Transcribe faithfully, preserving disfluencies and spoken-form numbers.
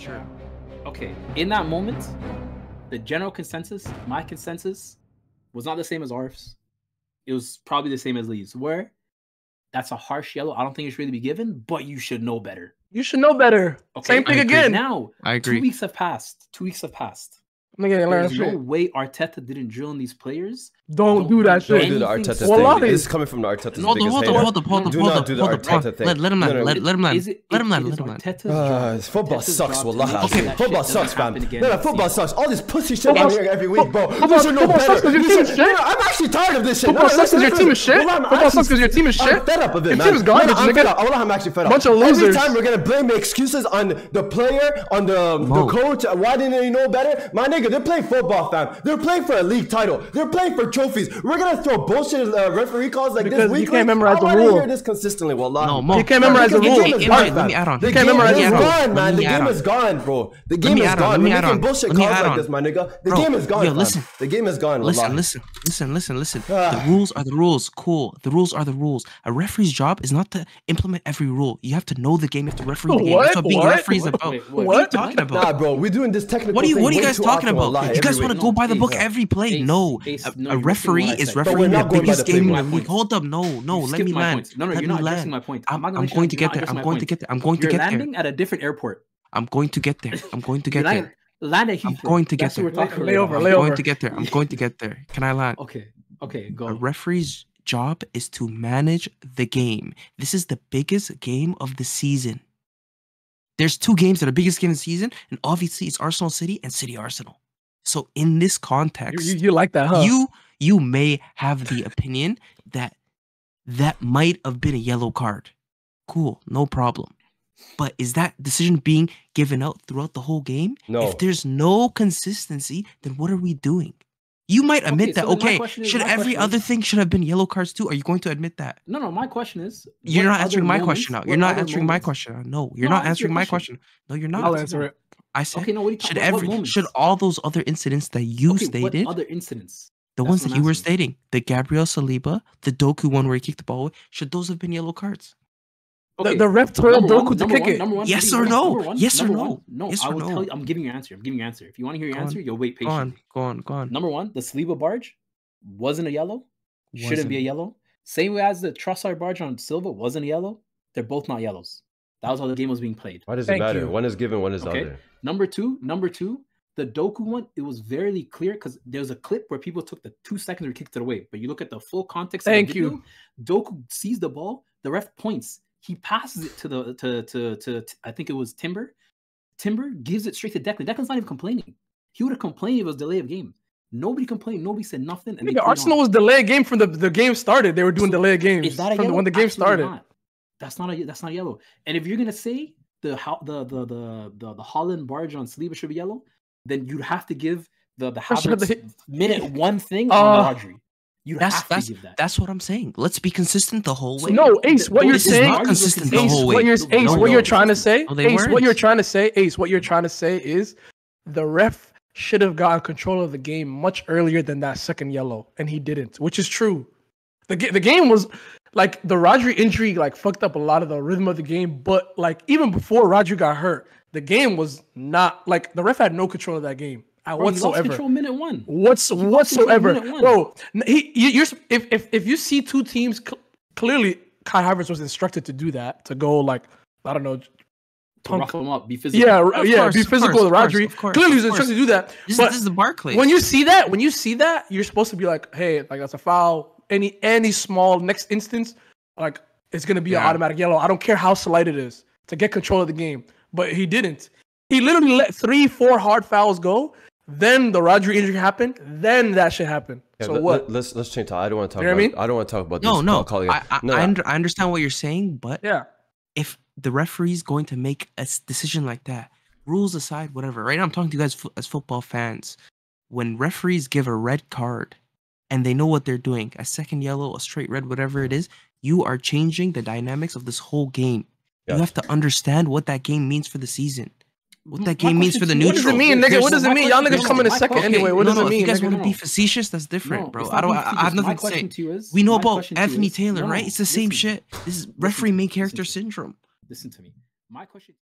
Sure. Yeah. Okay. In that moment, the general consensus, my consensus, was not the same as Arf's. It was probably the same as Lee's, where that's a harsh yellow. I don't think it should really be given, but you should know better. You should know better. Okay, same thing again. Now, I agree. Two weeks have passed. Two weeks have passed. There's no way Arteta didn't drill in these players. Don't, don't do that shit. Don't do the Arteta well, thing. This is coming from the Arteta thing. No, hold up, hold up, hold up. Do not do the Arteta thing. Let him land. No, no, let, let him land. Is it, let him land. Let him land. Uh, football Arteta's sucks, wallahi. Okay, football sucks, man. No, no, football sucks. All this pussy shit I'm hearing every week, bro. Football sucks because your team is shit. I'm actually tired of this shit. Football sucks because your team is shit. Football sucks because your team is shit. I'm fed up of it, man. Your team is garbage, nigga. I'm actually fed up. Bunch of losers. Every time we're gonna blame the excuses on the player, on the coach. Why didn't they know better? My nigga, they're playing football, fam. They're playing for a league title. They're playing for trophies. We're gonna throw bullshit uh, referee calls like because this weekly. You can't memorize I the rule. I hear this consistently, wallah. No, Mo. You can't memorize the, the rule. Game is gone, man. The game is gone, bro. The game is gone. We're making bullshit calls like this, my nigga. The game is gone. Yo, listen. The game is gone. Listen, listen, listen, listen, listen. The rules are the rules. Cool. The rules are the rules. A referee's job is not to implement every rule. You have to know the game. You have to referee the game. That's what being referees about. What are you talking about? Nah, bro. We're doing this technical. What do you? What do you guys? Talking about lie, you guys want to no, go by the book yeah. every play ace, no ace, a, no, a referee is refereeing the biggest game in the league. Hold up, no no let me land. No no let you're not addressing my point. I'm, I'm, I'm going to get there. I'm going to get there. I'm going to get there. You're landing at a different airport. I'm going to get there. I'm going to get there. Land at Heathrow. I'm going to get there. Layover, layover. I'm going to get there. I'm going to get there. Can I land? Okay, okay, go. A referee's job is to manage the game. This is the biggest game of the season. There's two games that are the biggest game of the season, and obviously it's Arsenal City and City Arsenal. So in this context, you, you, you like that, huh? You you may have the opinion that that might have been a yellow card. Cool, no problem. But is that decision being given out throughout the whole game? No. If there's no consistency, then what are we doing? You might admit okay, that, so okay, should every other is, thing should have been yellow cards too? Are you going to admit that? No, no, my question is... You're not answering my moments, question now. You're not answering moments? my question now. No, you're no, not answering my question. question. No, you're not. I'll answer it. I said, okay, no, what should, about, every, what should all those other incidents that you okay, stated... What other incidents? The That's ones that you were stating. The Gabriel Saliba, the Doku one where he kicked the ball away. Should those have been yellow cards? Okay. The, the rep told Doku to kick it. Yes or no? Yes or no? No, I will tell you. I'm giving you an answer. I'm giving you an answer. If you want to hear your answer, you'll wait patiently. Go on, go on, go on. Number one, the Saliba barge wasn't a yellow. Shouldn't be a yellow. Same way as the Trossard barge on Silva wasn't a yellow. They're both not yellows. That was how the game was being played. Why does it matter? One is given, one is the other. Number two, number two, the Doku one, it was very clear because there was a clip where people took the two seconds and kicked it away. But you look at the full context of the video, Doku sees the ball, the ref points. He passes it to the to, to to to I think it was Timber. Timber gives it straight to Declan. Declan's not even complaining. He would have complained if it was delay of game. Nobody complained. Nobody said nothing. And the Arsenal on. was delay of game from the the game started. They were doing so, delay of games from the, when the game Absolutely started. Not. That's not a that's not yellow. And if you're gonna say the the the the the, the Holland barge on Saliba should be yellow, then you'd have to give the the Havertz minute one thing uh, on Rodri. You that's, have to that's, give that. That's what I'm saying. Let's be consistent the whole way. No, Ace, what no, you're saying, consistent Ace, the whole way. What you're, Ace, no, what no, you're trying no, to say, no, Ace, weren't. what you're trying to say, Ace, what you're trying to say is the ref should have gotten control of the game much earlier than that second yellow, and he didn't, which is true. The the game was like the Rodri injury like fucked up a lot of the rhythm of the game, but like even before Rodri got hurt, the game was not like the ref had no control of that game. Bro, whatsoever. Control minute one. What's whatsoever, minute one. bro. He, you, you're if if if you see two teams cl clearly, Kai Havertz was instructed to do that to go like I don't know, rough them up, be physical. Yeah, of yeah, course, be physical. With Rodri course, course, clearly was instructed to do that. This, but this is the Barclays. When you see that, when you see that, you're supposed to be like, hey, like that's a foul. Any any small next instance, like it's gonna be yeah. an automatic yellow. I don't care how slight it is to get control of the game. But he didn't. He literally let three, four hard fouls go. Then the Rodri injury happened. Then that shit happened. Yeah, so what? Let's let's change. I don't want to talk. You know about, I mean? I don't want to talk about. No, this no. Call I, I, no. I I understand what you're saying, but yeah, if the referee's going to make a decision like that, rules aside, whatever. Right now, I'm talking to you guys as football fans. When referees give a red card, and they know what they're doing, a second yellow, a straight red, whatever it is, you are changing the dynamics of this whole game. Yeah. You have to understand what that game means for the season. What that game means for the neutral. What does it mean, nigga? What does it mean? Y'all niggas come in a second anyway. What does it mean? If you guys want to be facetious, that's different, bro. I don't. I have nothing to say. We know about Anthony Taylor, right? It's the same shit. This is referee main character syndrome. Listen to me. My question.